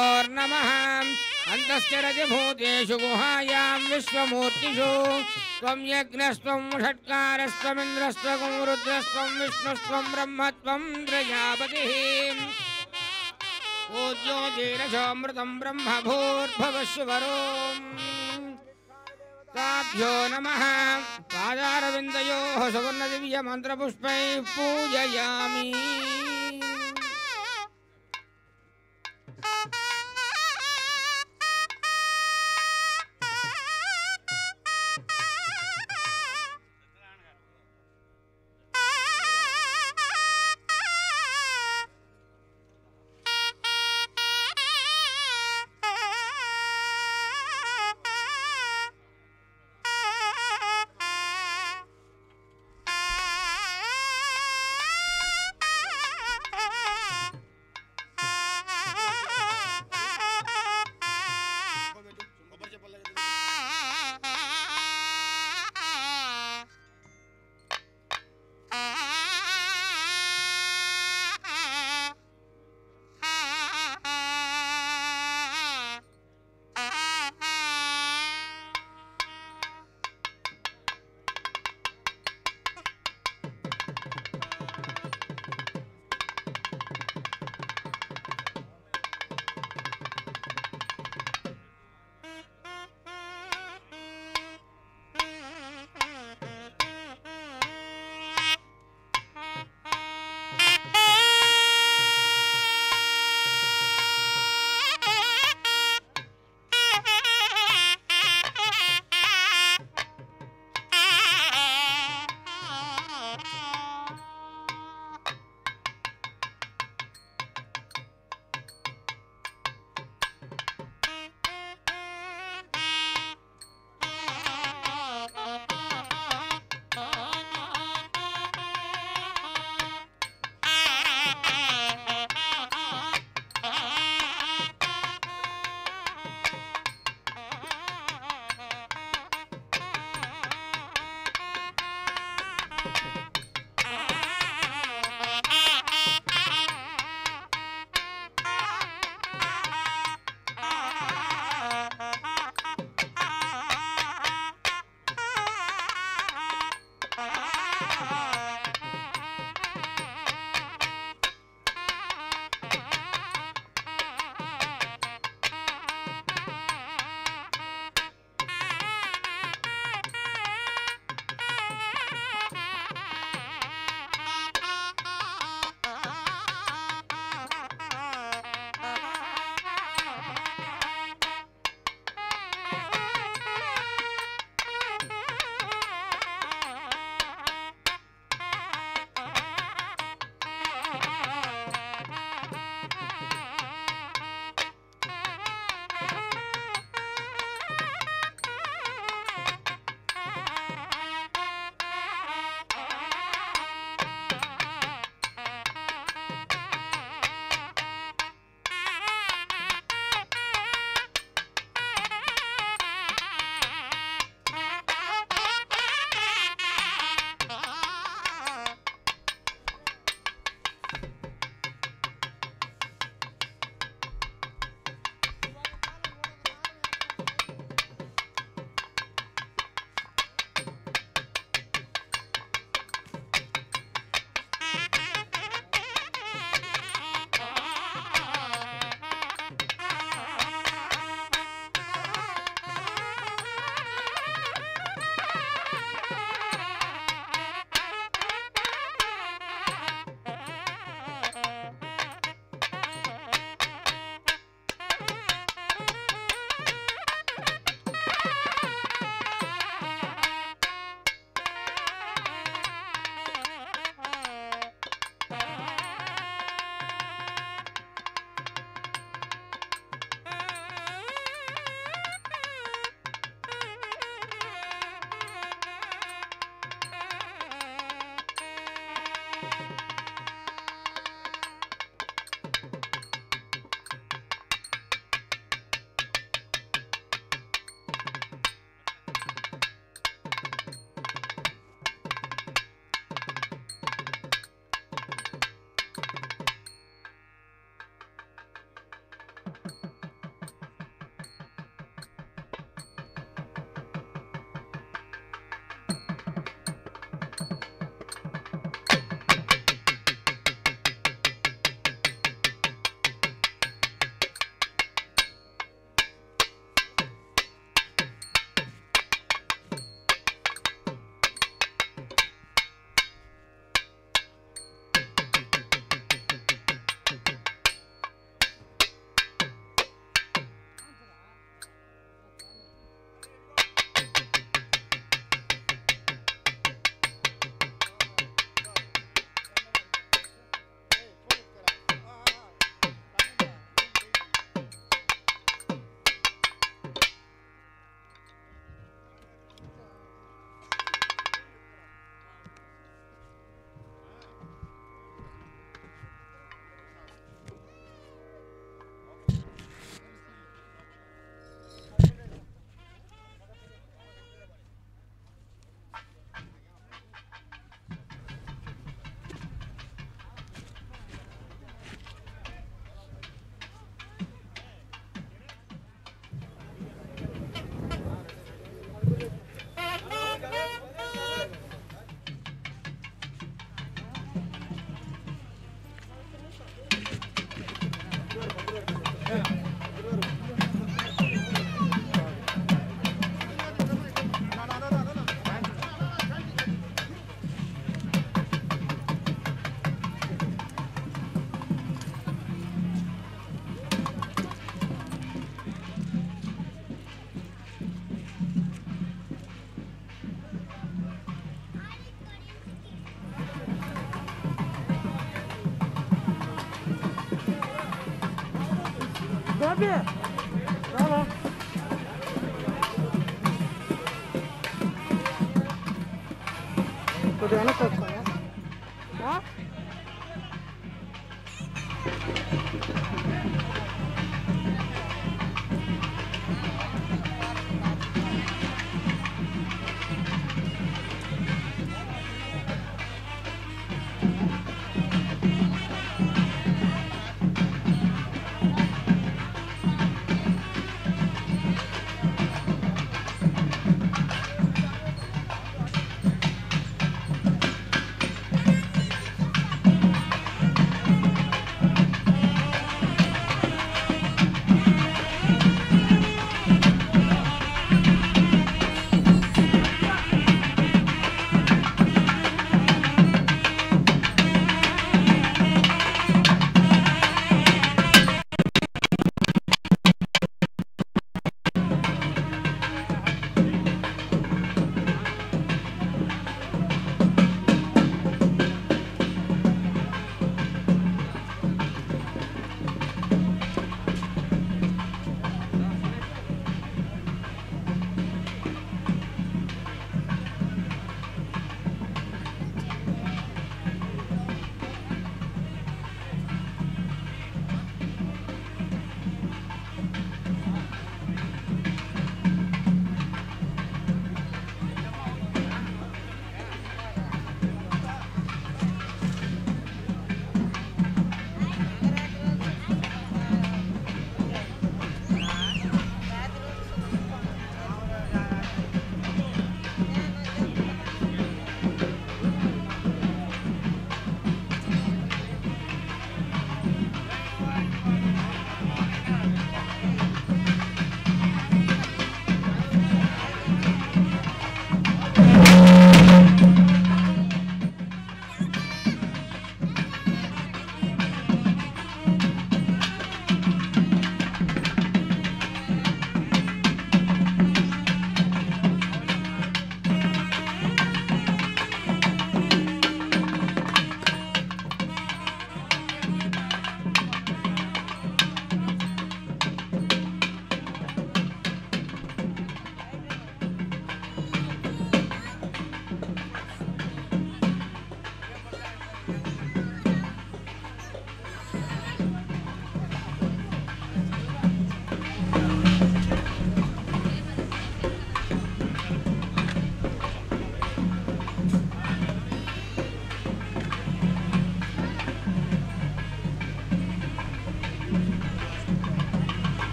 अंतस्थिरतिभूतेषु गुहायां विश्वमूर्तिषु त्वं यज्ञस्त्वं षट्कारस्त्वं इन्द्रस्त्वं रुद्रस्त्वं विष्णुस्त्वं ब्रह्मत्वं प्रजापतिः पूज्यो धीरजोऽमृतं ब्रह्म भूर्भुवस्सुवरो ताभ्यो नमः पादारविन्दयोः सुवर्णदिव्यमन्त्रपुष्पैः पूजयामि।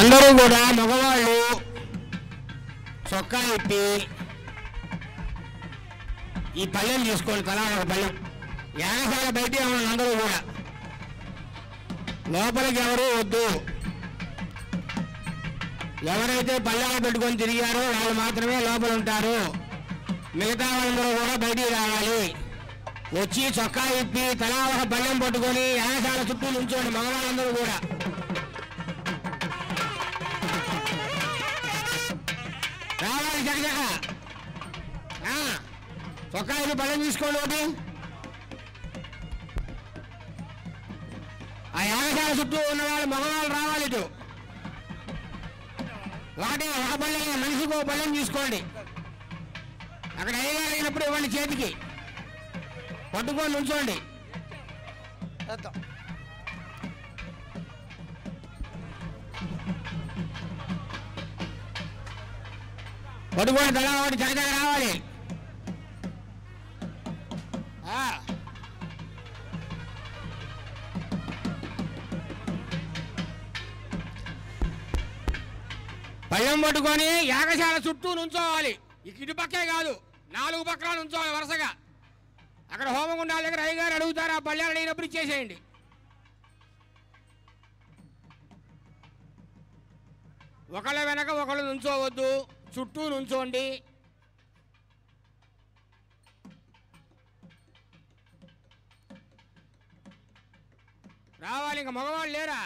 అందరూ కూడా మగవాళ్ళు చొక్కా ఇప్పి ఈ పల్లెలు తీసుకోండి. తలా ఒక పల్లెం యానసాల బయట అందరూ కూడా లోపలికి ఎవరు వద్దు. ఎవరైతే పల్లెలు పెట్టుకొని తిరిగారో వాళ్ళు మాత్రమే లోపల ఉంటారు. మిగతా వాళ్ళందరూ కూడా బయటికి రావాలి. వచ్చి చొక్కా ఇప్పి తలా ఒక పల్లెం పట్టుకొని యానసాల చుట్టూ నుంచోండి మగవాళ్ళందరూ కూడా. రావాలి జగజగ చొక్కా ఇది బలం తీసుకోండి. ఒకటి ఆ యాగశాల చుట్టూ ఉన్నవాళ్ళు మగవాళ్ళు రావాలి. ఇటు వాటి ఒక బలం మనిషికి ఒక బలం తీసుకోండి. అక్కడ అయ్యగారు అయినప్పుడు ఇవ్వండి చేతికి పట్టుకొని ఉంచండి. పట్టుకొని తల ఒకటి చక్కగా రావాలి. పళ్ళెం పట్టుకొని యాగశాల చుట్టూ నుంచోవాలి. ఇటు పక్కే కాదు, నాలుగు పక్కల నుంచోవాలి వరుసగా. అక్కడ హోమగుండాల దగ్గర అయ్యగారు అడుగుతారు, ఆ పళ్ళెం అడిగినప్పుడు ఇచ్చేసేయండి. ఒకళ్ళ వెనక ఒకళ్ళు నుంచోవద్దు, చుట్టూ నుంచోండి. రావాలి, ఇంకా మగవాళ్ళు లేరా?